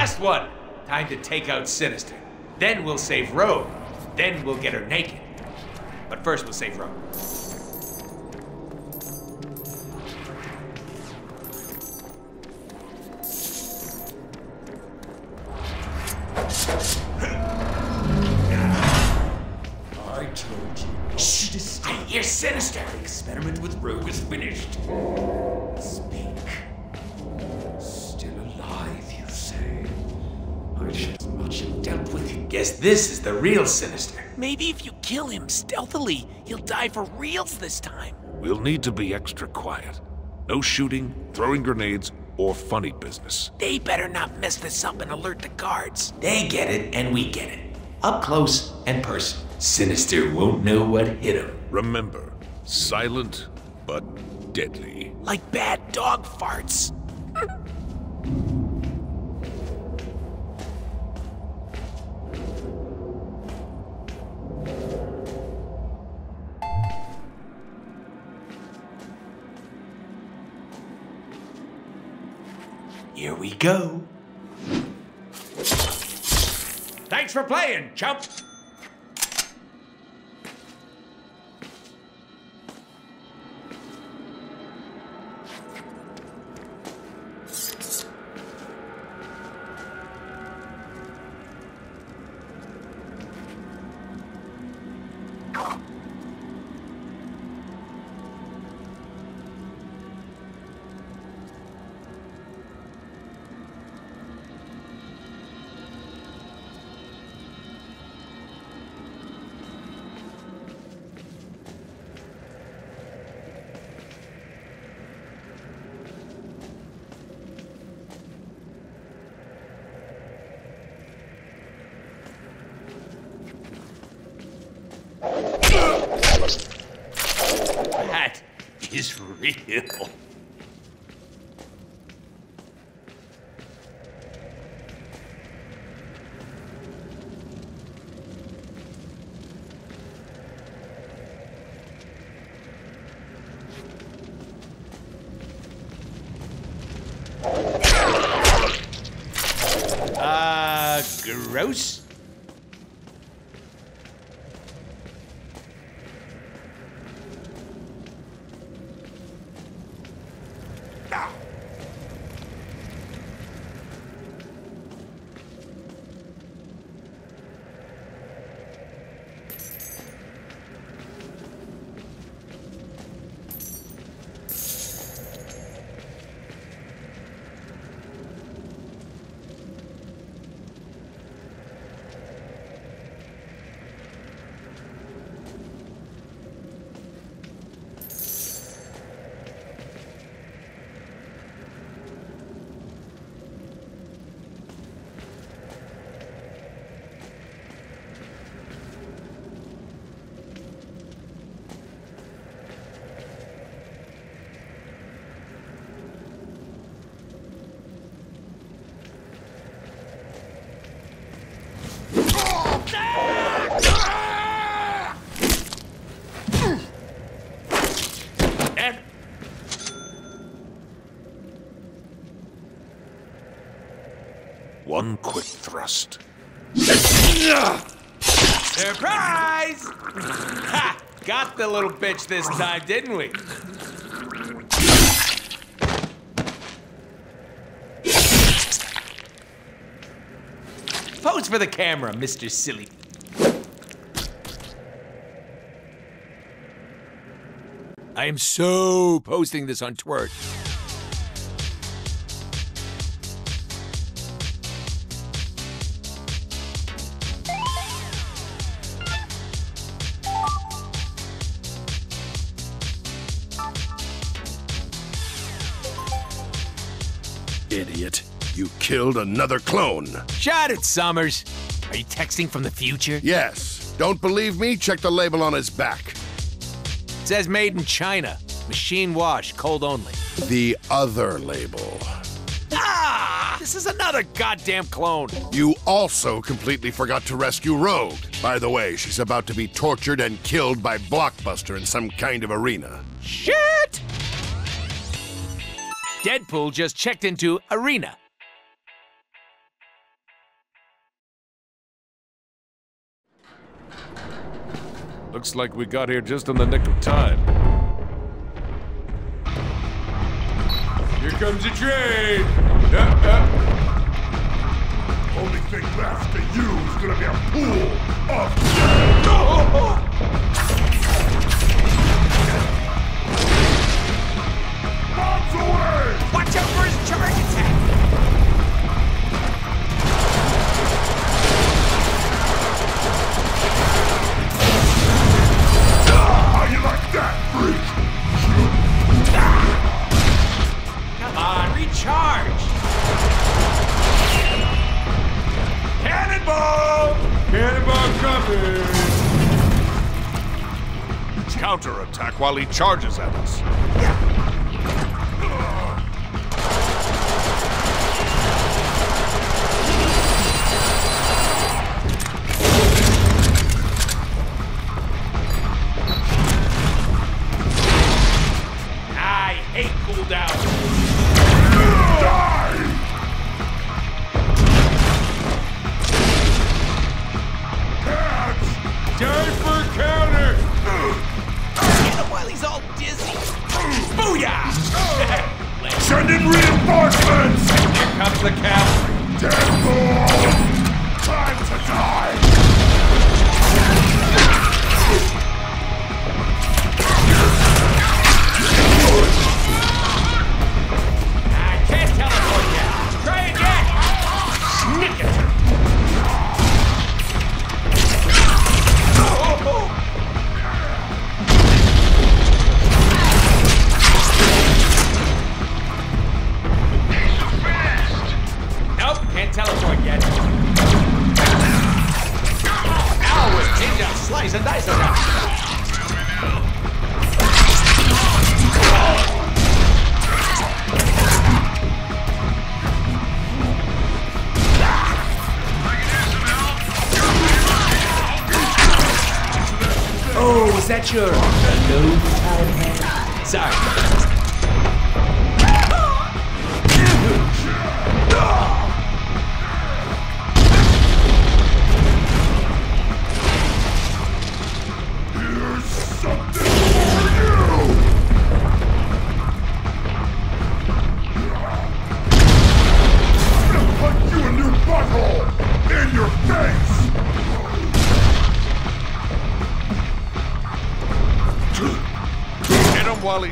Last one. Time to take out Sinister. Then we'll save Rogue. Then we'll get her naked. But first we'll save Rogue. I told you. Shh! I hear Sinister! The experiment with Rogue is finished. Speak. Still alive, you say? I should as much have dealt with him. Guess this is the real Sinister. Maybe if you kill him stealthily, he'll die for reals this time. We'll need to be extra quiet. No shooting, throwing grenades, or funny business. They better not mess this up and alert the guards. They get it, and we get it. Up close and personal. Sinister won't know what hit him. Remember, silent but deadly. Like bad dog farts. Here we go. Thanks for playing, chump. That is real. Gross. One quick thrust. Surprise! Ha! Got the little bitch this time, didn't we? Pose for the camera, Mr. Silly. I am so posting this on Twitter. Idiot. You killed another clone. Shut it, Summers. Are you texting from the future? Yes. Don't believe me? Check the label on his back. It says made in China. Machine wash, cold only. The other label. Ah! This is another goddamn clone. You also completely forgot to rescue Rogue. By the way, she's about to be tortured and killed by Blockbuster in some kind of arena. Shit! Deadpool just checked into Arena. Looks like we got here just in the nick of time. Here comes a train! Only thing left to you is gonna be a pool of dead! Bombs away! Watch out for his charge attack! Like that, freak! Come on, recharge! Cannonball! Cannonball coming! Counter-attack while he charges at us.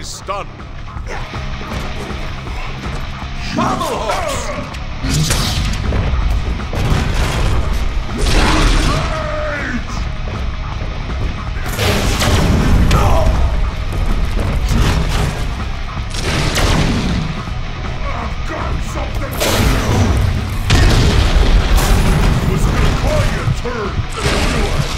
Stunned. Bubble horse! I've got something for you! I was gonna call you a turd, but you ain't shit.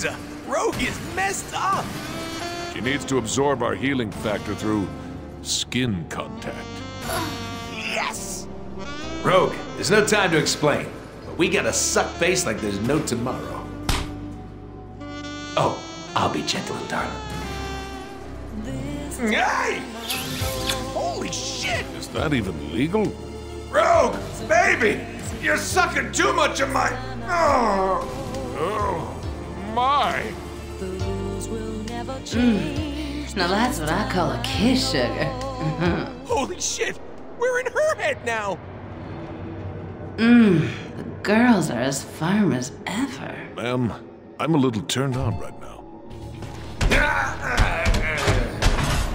Jeez, Rogue is messed up! She needs to absorb our healing factor through skin contact. Yes! Rogue, there's no time to explain, but we gotta suck face like there's no tomorrow. Oh, I'll be gentle and darling. Hey! Holy shit! Is that even legal? Rogue, baby! You're sucking too much of my... Oh my! Now that's what I call a kiss, sugar. Holy shit! We're in her head now! The girls are as firm as ever. Ma'am, I'm a little turned on right now.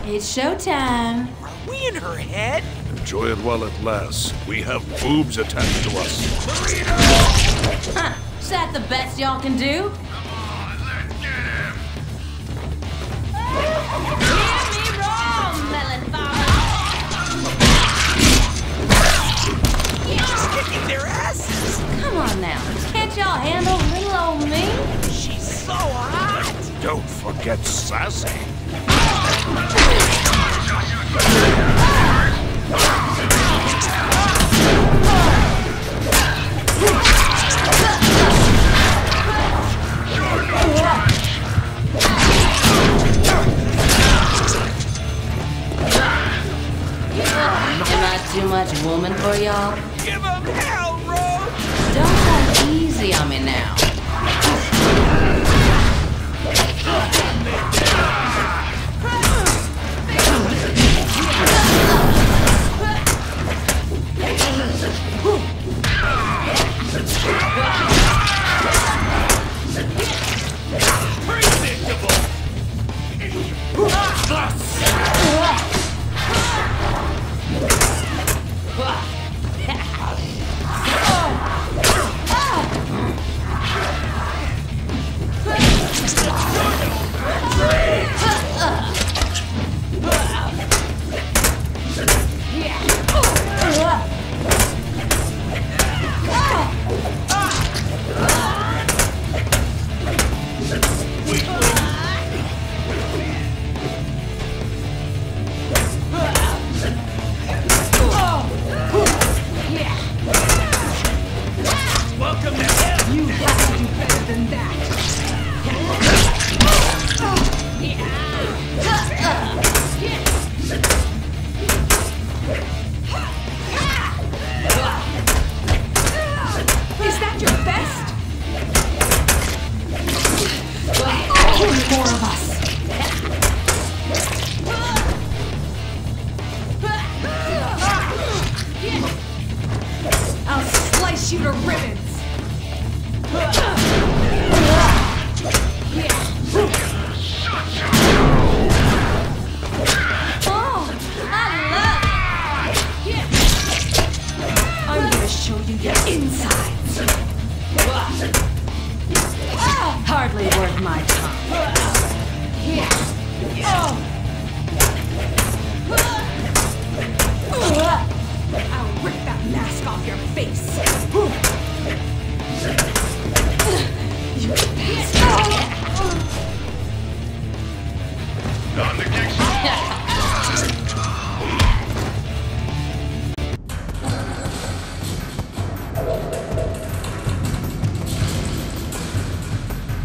It's showtime. Are we in her head? Enjoy it while it lasts. We have boobs attached to us. Marino! Huh, is that the best y'all can do? Come on, let's get him! Hear me wrong, Melipharm! You're just kicking their asses! Come on now, can't y'all handle little old me? She's so hot! Don't forget Sassy! Too much woman for y'all? Give them hell, Rogue! Don't come easy on me now.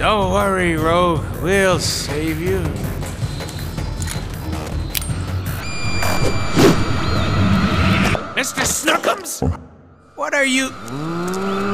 Don't worry, Rogue. We'll save you. Mr. Snookums? What are you...